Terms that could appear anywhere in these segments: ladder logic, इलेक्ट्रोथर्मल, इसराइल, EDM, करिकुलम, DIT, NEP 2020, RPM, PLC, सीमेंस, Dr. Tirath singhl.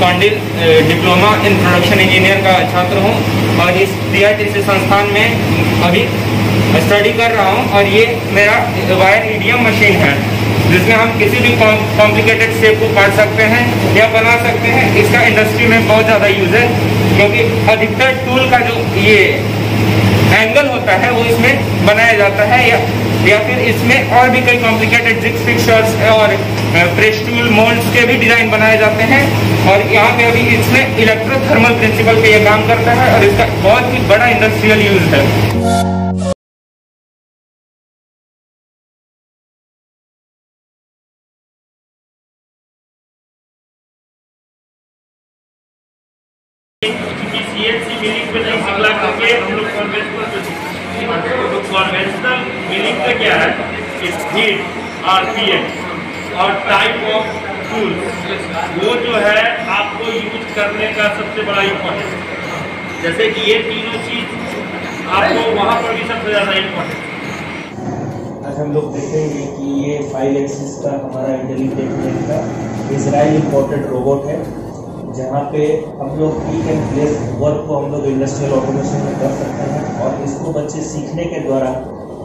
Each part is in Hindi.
पांडिल डिप्लोमा इन प्रोडक्शन इंजीनियर का छात्र हूँ और इस DIT संस्थान में अभी स्टडी कर रहा हूँ। और ये मेरा वायर EDM मशीन है जिसमें हम किसी भी कॉम्प्लिकेटेड शेप को काट सकते हैं या बना सकते हैं। इसका इंडस्ट्री में बहुत ज़्यादा यूज है क्योंकि अधिकतर टूल का जो ये एंगल होता है वो इसमें बनाया जाता है या फिर इसमें और भी कई कॉम्प्लिकेटेड जिग फिक्सर्स और प्रेस टूल मोल्ड्स के भी डिज़ाइन बनाए जाते हैं। और यहाँ पे अभी इसमें इलेक्ट्रोथर्मल प्रिंसिपल पे ये काम करता है और इसका बहुत ही बड़ा इंडस्ट्रियल यूज है। कन्वेंशनल मिलिंग का क्या है? इट्स हीट RPM और टाइप ऑफ टूल वो जो है आपको यूज करने का सबसे बड़ा इम्पोर्टेंट, जैसे कि ये तीनों चीज आपको वहाँ पर भी सबसे ज़्यादा इम्पोर्टेंट। आज हम लोग देखेंगे कि ये 5 एक्सिस का हमारा इंटेलिजेंट का इसराइल इम्पोर्टेड रोबोट है, जहाँ पे हम लोग पिक एंड प्लेस वर्क को हम लोग इंडस्ट्रियल ऑटोमेशन में कर सकते हैं और इसको बच्चे सीखने के द्वारा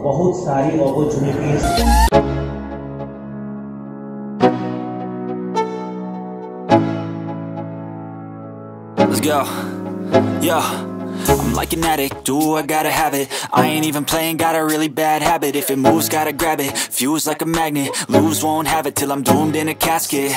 बहुत सारी opportunities I'm like an addict, do I gotta have it. I ain't even playing, got a really bad habit. If it moves, gotta grab it, fuse like a magnet. Lose, won't have it till I'm doomed in a casket.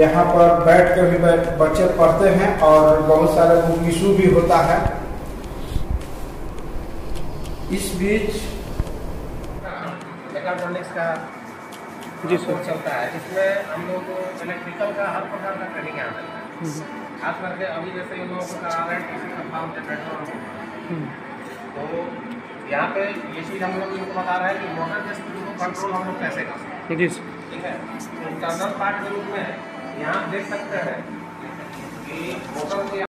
यहाँ पर बैठ कर भी बच्चे पढ़ते हैं और बहुत सारे बुक इशू भी होता है। इस बीच इलेक्ट्रॉनिक्स का जी सर चलता है, इसमें हम लोग को इलेक्ट्रिकल का हर प्रकार का ट्रेनिंग आता है, खास करके अभी जैसे इन लोगों का कंपाउंड जनरेटर तो यहाँ पे ये चीज़ हम लोग इनको बता रहा है कि मोटर के स्पीड को कंट्रोल हम लोग कैसे कर सकते हैं, ठीक है। इंटरनल पार्ट के रूप में यहाँ देख सकते हैं कि मोटर को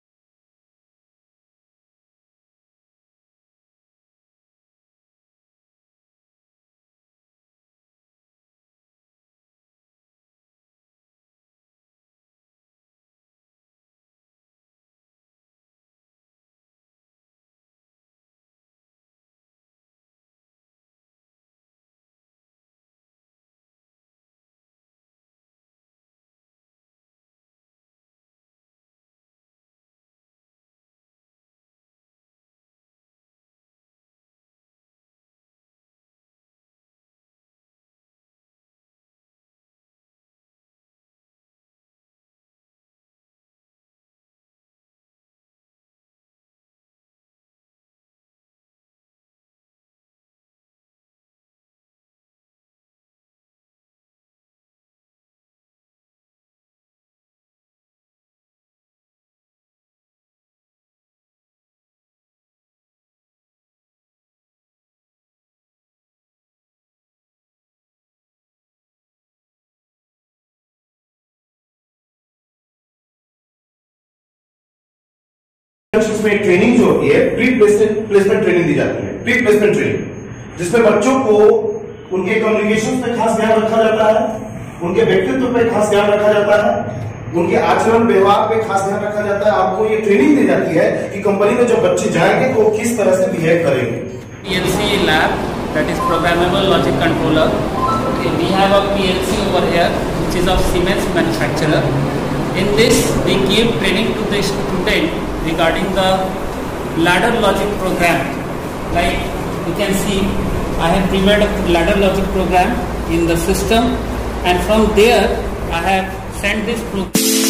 उसमें ट्रेनिंग जो होती है प्री प्लेसमेंट ट्रेनिंग दी जाती है, प्री प्लेसमेंट ट्रेनिंग, जिसमें बच्चों को उनके कम्युनिकेशन पे खास ध्यान रखा जाता है, उनके व्यक्तित्व पे खास ध्यान रखा जाता है, उनके आचरण व्यवहार पे खास ध्यान रखा जाता है। आपको ये ट्रेनिंग दी जाती है कि कंपनी में जो बच्चे जाएंगे तो वो किस तरह से बिहेव करेंगे। PLC lab that is programmable logic controller. We have a PLC over here which is of सीमेंस manufacturer. In this, we give training to the student regarding the ladder logic program. Like you can see, I have prepared a ladder logic program in the system, and from there, I have sent this program.